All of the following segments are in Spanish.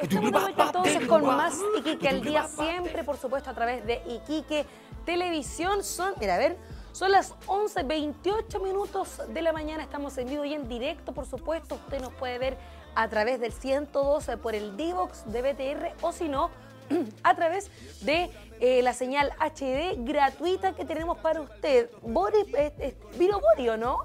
Estamos entonces con más Iquique al día, siempre por supuesto a través de Iquique Televisión. Son, mira, a ver, son las 11:28 de la mañana, estamos en vivo y en directo, por supuesto. Usted nos puede ver a través del 112 por el Divox de BTR, o si no, a través de la señal HD gratuita que tenemos para usted. Boris, vino Boris, ¿o no?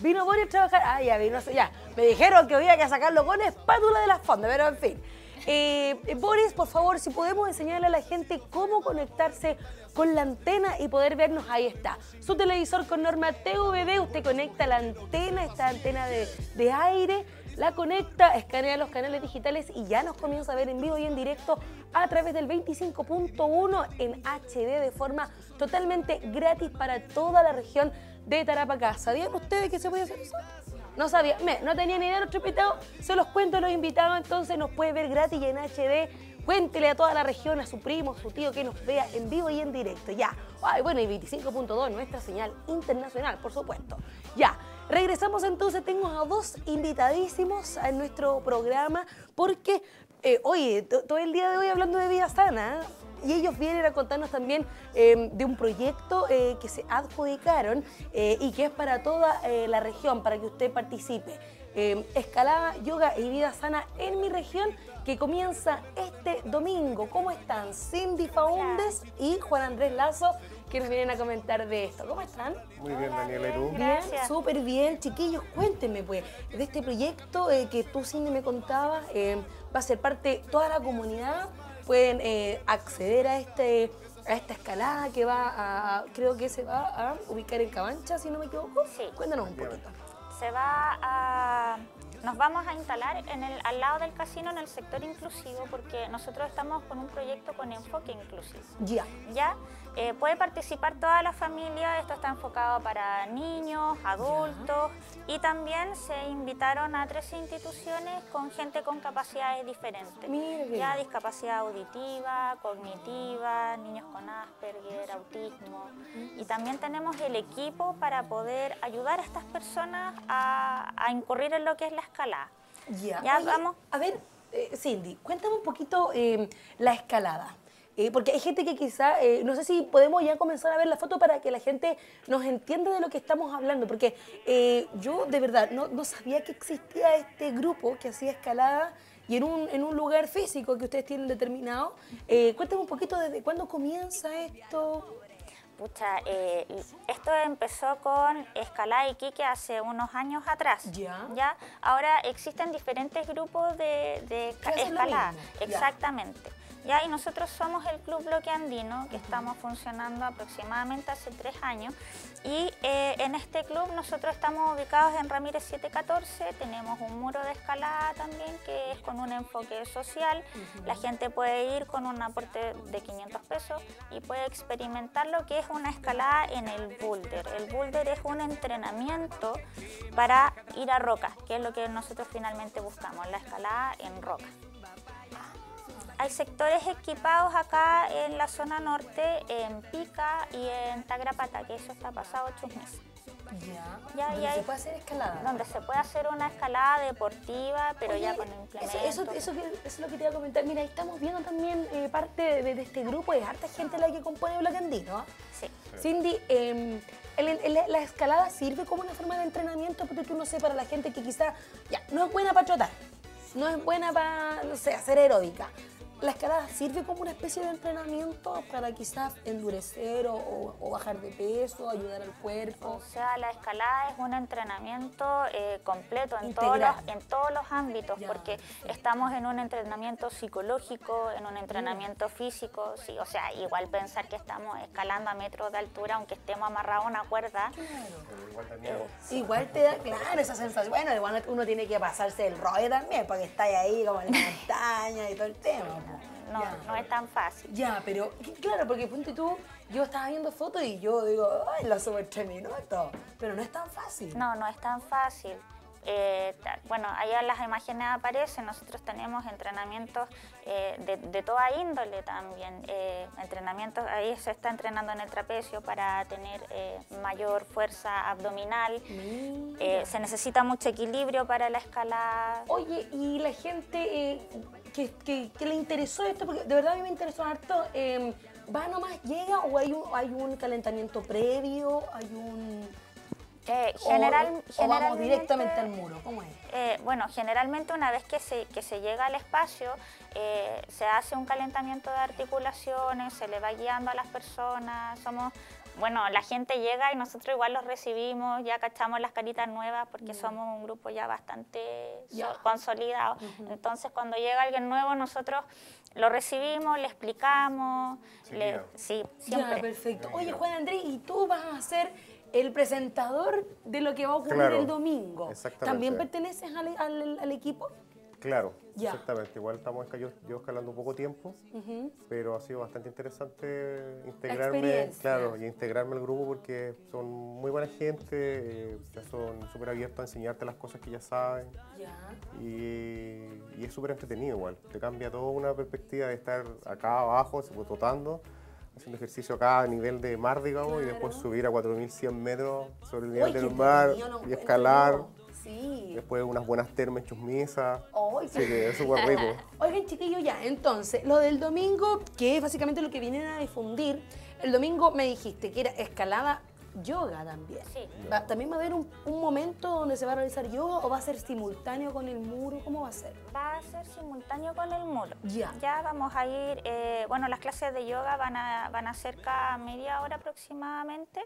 Vino Gore a trabajar. Ah, ya vino, ya. Me dijeron que había que sacarlo con espátula de las fondas, pero en fin. Boris, por favor, si podemos enseñarle a la gente cómo conectarse con la antena y poder vernos, ahí está. Su televisor con norma TVD, usted conecta la antena, esta antena de aire, la conecta, escanea los canales digitales y ya nos comienza a ver en vivo y en directo a través del 25.1 en HD de forma totalmente gratis para toda la región de Tarapacá. ¿Sabían ustedes que se podía hacer eso? No sabía, no tenía ni idea de los invitados, se los cuento a los invitados, entonces nos puede ver gratis y en HD. Cuéntele a toda la región, a su primo, a su tío, que nos vea en vivo y en directo, ya. Ay, bueno, y 25.2, nuestra señal internacional, por supuesto, ya. Regresamos entonces, tengo a dos invitadísimos a nuestro programa porque, oye, todo el día de hoy hablando de vida sana, y ellos vienen a contarnos también de un proyecto que se adjudicaron y que es para toda la región, para que usted participe. Escalada, yoga y vida sana en mi región, que comienza este domingo. ¿Cómo están? Cindy Faúndez y Juan Andrés Lazo, que nos vienen a comentar de esto. ¿Cómo están? Muy bien, Daniela, ¿y tú? Bien, súper bien. Chiquillos, cuéntenme, pues, de este proyecto que tú, Cindy, me contabas, va a ser parte de toda la comunidad. Pueden acceder a esta escalada que va a, creo que se va a ubicar en Cabancha, si no me equivoco. Sí. Cuéntanos un poquito. Nos vamos a instalar al lado del casino en el sector inclusivo, porque nosotros estamos con un proyecto con enfoque inclusivo. Yeah. Ya. Puede participar toda la familia, esto está enfocado para niños, adultos, yeah, y también se invitaron a 3 instituciones con gente con capacidades diferentes. Mire. Ya, discapacidad auditiva, cognitiva, niños con Asperger, autismo. Y también tenemos el equipo para poder ayudar a estas personas a incurrir en lo que es la escalada. Ya, ya. Oye, vamos. A ver, Cindy, cuéntame un poquito la escalada. Porque hay gente que quizá, no sé si podemos ya comenzar a ver la foto para que la gente nos entienda de lo que estamos hablando, porque yo de verdad no sabía que existía este grupo que hacía escalada y en un lugar físico que ustedes tienen determinado. Cuéntame un poquito desde cuándo comienza esto. Pucha, esto empezó con Escalada Iquique hace unos años atrás. Yeah. Ya. Ahora existen diferentes grupos de escalada. Exactamente. Yeah. Ya, y nosotros somos el Club Bloque Andino, que estamos funcionando aproximadamente hace 3 años. Y en este club nosotros estamos ubicados en Ramírez 714, tenemos un muro de escalada también que es con un enfoque social. La gente puede ir con un aporte de 500 pesos y puede experimentar lo que es una escalada en el boulder. El boulder es un entrenamiento para ir a rocas, que es lo que nosotros finalmente buscamos, la escalada en rocas. Hay sectores equipados acá en la zona norte, en Pica y en Tagrapata, que eso está pasado 8 meses. Ya, ya, donde se puede hacer escalada. Donde se puede hacer una escalada deportiva, pero oye, ya con implementos. Eso es lo que te iba a comentar. Mira, estamos viendo también parte de este grupo, es harta gente la que compone Bloque Andino. Sí. Cindy, la escalada sirve como una forma de entrenamiento, porque tú, no sé, para la gente que quizá ya no es buena para trotar, no es buena para, no sé, hacer aeróbica. ¿La escalada sirve como una especie de entrenamiento para quizás endurecer o bajar de peso, ayudar al cuerpo? O sea, la escalada es un entrenamiento completo en todos los ámbitos, ya, porque estamos en un entrenamiento psicológico, en un entrenamiento físico, sí, o sea, igual pensar que estamos escalando a metros de altura, aunque estemos amarrados a una cuerda. Claro. Igual, igual te da, claro, esa sensación. Bueno, igual uno tiene que pasarse el rollo también, porque está ahí como en la montaña y todo el tema. No, ya, no es tan fácil. Ya, pero claro, porque ponte tú, yo estaba viendo fotos y yo digo, ay, la subo en 3 minutos, pero no es tan fácil. No, no es tan fácil. Bueno, allá las imágenes aparecen, nosotros tenemos entrenamientos de toda índole también, entrenamientos, ahí se está entrenando en el trapecio para tener mayor fuerza abdominal, se necesita mucho equilibrio para la escalada. Oye, y la gente que le interesó esto, porque de verdad a mí me interesó harto, ¿va nomás, llega o hay un calentamiento previo, hay un...? Generalmente, vamos directamente al muro, ¿cómo es? Bueno, generalmente una vez que se llega al espacio, se hace un calentamiento de articulaciones, se le va guiando a las personas, somos... Bueno, la gente llega y nosotros igual los recibimos, ya cachamos las caritas nuevas porque somos un grupo ya bastante consolidado. Entonces, cuando llega alguien nuevo, nosotros lo recibimos, le explicamos. Sí, siempre. Ya, perfecto. Oye, Juan Andrés, ¿y tú vas a ser el presentador de lo que va a ocurrir el domingo? Exactamente. ¿También perteneces al equipo? Claro, exactamente. Igual estamos yo escalando poco tiempo, pero ha sido bastante interesante integrarme, y integrarme al grupo porque son muy buena gente, ya son súper abiertos a enseñarte las cosas que ya saben. Y es súper entretenido igual. Te cambia toda una perspectiva de estar acá abajo, trotando, haciendo ejercicio acá a nivel de mar, digamos, y después subir a 4.100 metros sobre el nivel del mar y escalar. Sí. Después unas buenas termas chusmisas. Sí, que es súper rico. Oigan, chiquillos, ya, entonces, lo del domingo, que es básicamente lo que vienen a difundir, el domingo me dijiste que era escalada yoga también. Sí. ¿También va a haber un momento donde se va a realizar yoga o va a ser simultáneo con el muro? ¿Cómo va a ser? Va a ser simultáneo con el muro. Ya vamos a ir, bueno, las clases de yoga van a ser cada media hora aproximadamente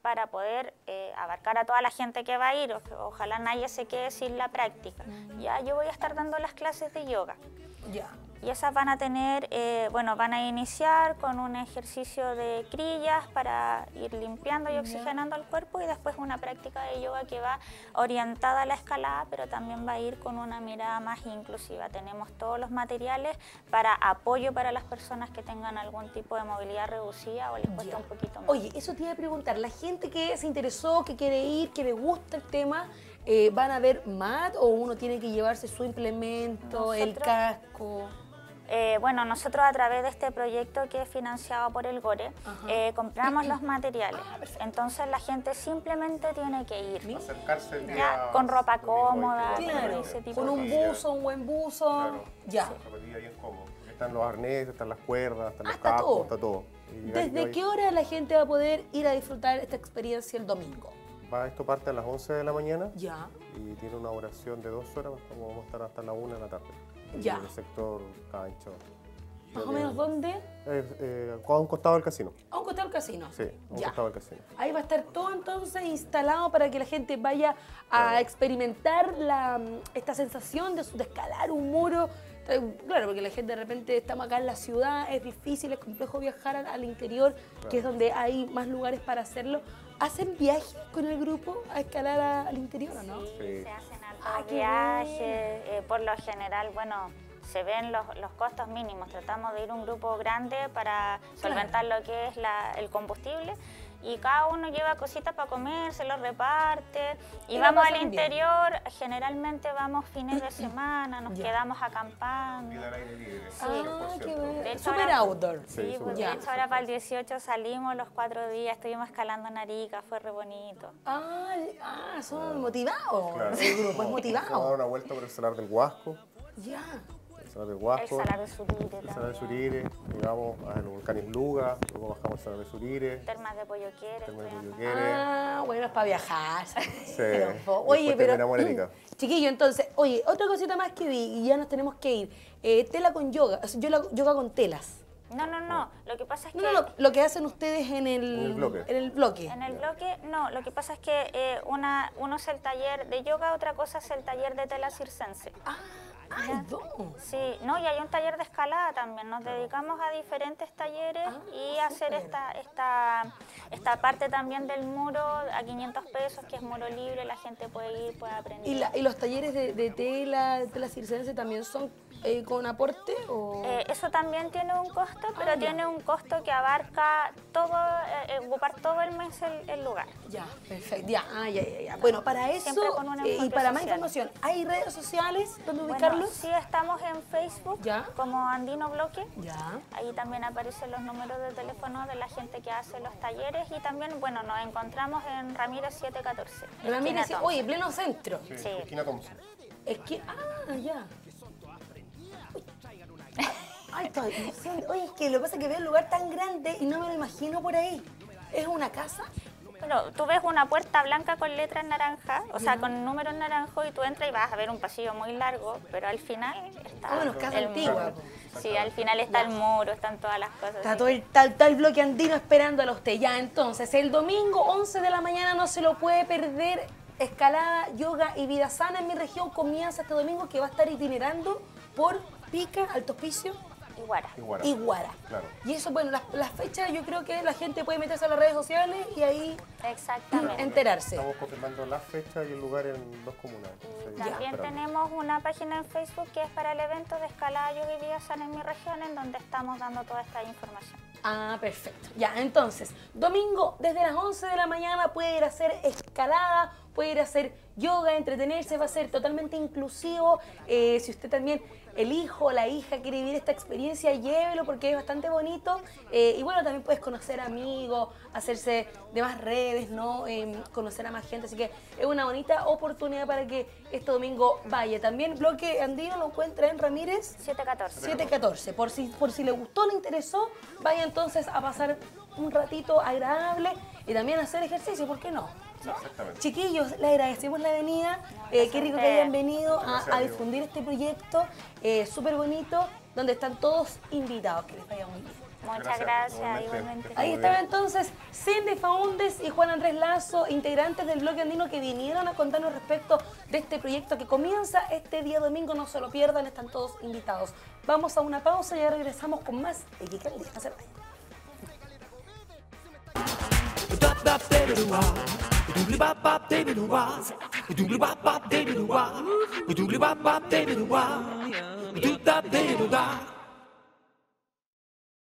para poder abarcar a toda la gente que va a ir. Ojalá nadie se quede sin la práctica. Ya yo voy a estar dando las clases de yoga. Y esas van a tener, bueno, van a iniciar con un ejercicio de crillas para ir limpiando y oxigenando el cuerpo y después una práctica de yoga que va orientada a la escalada, pero también va a ir con una mirada más inclusiva. Tenemos todos los materiales para apoyo para las personas que tengan algún tipo de movilidad reducida o les cuesta un poquito más. Oye, eso te iba a preguntar, la gente que se interesó, que quiere ir, que le gusta el tema, ¿van a ver mat o uno tiene que llevarse su implemento, el casco? Bueno, nosotros a través de este proyecto que es financiado por el Gore, compramos los materiales. Entonces la gente simplemente tiene que ir. Acercarse el día con ropa cómoda, con un buzo, un buen buzo. Están los arneses, están las cuerdas, están los cascos, está todo. ¿Desde qué hora la gente va a poder ir a disfrutar esta experiencia el domingo? Esto parte a las 11 de la mañana y tiene una duración de 2 horas, como vamos a estar hasta la 1 de la tarde. En el sector Cabancha. ¿Más o menos dónde? A un costado del casino. ¿A un costado del casino? Sí, a un costado del casino. Ahí va a estar todo entonces instalado para que la gente vaya a experimentar esta sensación de escalar un muro. Claro, porque la gente de repente estamos acá en la ciudad, es difícil, es complejo viajar al interior, que es donde hay más lugares para hacerlo. ¿Hacen viajes con el grupo a escalar al interior o no? Sí, se hacen altos viajes, por lo general, bueno, se ven los costos mínimos, tratamos de ir un grupo grande para solventar lo que es el combustible. Y cada uno lleva cositas para comer, se los reparte. Y vamos al interior, generalmente vamos fines de semana, nos quedamos acampando. Vida al aire libre. Sí. Súper outdoor. Sí, pues de hecho ahora para el 18 salimos los 4 días, estuvimos escalando Narica, fue re bonito. Son motivados. Claro. Sí, pues motivados. Vamos a dar una vuelta por el Salar del Huasco. Salar del Huasco, el Salar de Surires, llegamos al volcán Isluga, luego bajamos al Salar de Surires, Termas de Polloquere, bueno, es para viajar. Oye, pero chiquillo, entonces, oye, otra cosita más que vi y ya nos tenemos que ir, tela con yoga, yoga con telas. No, lo que pasa es que... No, lo que hacen ustedes en el bloque, no, lo que pasa es que uno es el taller de yoga, otra cosa es el taller de tela circense. Y hay un taller de escalada también, nos dedicamos a diferentes talleres y a hacer esta parte también del muro a 500 pesos, que es muro libre, la gente puede ir, puede aprender. ¿Y los talleres de tela circense también son con aporte? O... eso también tiene un costo, pero tiene un costo que abarca todo, ocupar todo el mes el lugar. Ya, perfecto. Ya. Bueno, para eso y para más información, ¿hay redes sociales donde ubicarlos? Sí, estamos en Facebook como Andino Bloque. Ahí también aparecen los números de teléfono de la gente que hace los talleres y también, bueno, nos encontramos en Ramírez 714. Ramírez, oye, pleno centro. Sí, sí. Esquina Thompson. Ay, oye, es que lo que pasa es que veo un lugar tan grande y no me lo imagino por ahí. ¿Es una casa? Bueno, tú ves una puerta blanca con letras naranjas, o sea, con números naranjos, y tú entras y vas a ver un pasillo muy largo, pero al final está casa antigua. Sí, al final está el muro, están todas las cosas. Está todo el bloque andino esperándolo a usted. Ya, entonces, el domingo 11 de la mañana no se lo puede perder. Escalada, yoga y vida sana en mi región comienza este domingo, que va a estar itinerando por Pica, Alto Hospicio, Iguara. Claro. Y eso, bueno, las fechas yo creo que la gente puede meterse a las redes sociales y ahí enterarse. Estamos confirmando las fechas y el lugar en dos comunas. También tenemos una página en Facebook que es para el evento de Escalada, Yoga y Vida Sana en mi región, en donde estamos dando toda esta información. Ah, perfecto. Ya, entonces, domingo desde las 11 de la mañana puede ir a hacer escalada, puede ir a hacer yoga, entretenerse, va a ser totalmente inclusivo. Si usted también, el hijo o la hija, quiere vivir esta experiencia, llévelo porque es bastante bonito. Y bueno, también puedes conocer amigos, hacerse de más redes, ¿no? Conocer a más gente. Así que es una bonita oportunidad para que este domingo vaya. También Bloque Andino lo encuentra en Ramírez 714. Por si le gustó, le interesó, vaya entonces a pasar un ratito agradable y también hacer ejercicio, ¿por qué no? Exactamente. Chiquillos, les agradecemos la venida, qué rico que hayan venido a difundir este proyecto súper bonito, donde están todos invitados, que les vaya muy bien. Muchas gracias, igualmente. Ahí estaba entonces Cindy Faúndez y Juan Andrés Lazo, integrantes del Bloque Andino, que vinieron a contarnos respecto de este proyecto que comienza este día domingo. No se lo pierdan, están todos invitados. Vamos a una pausa y ya regresamos con más de Iquique al Día. No se vayan.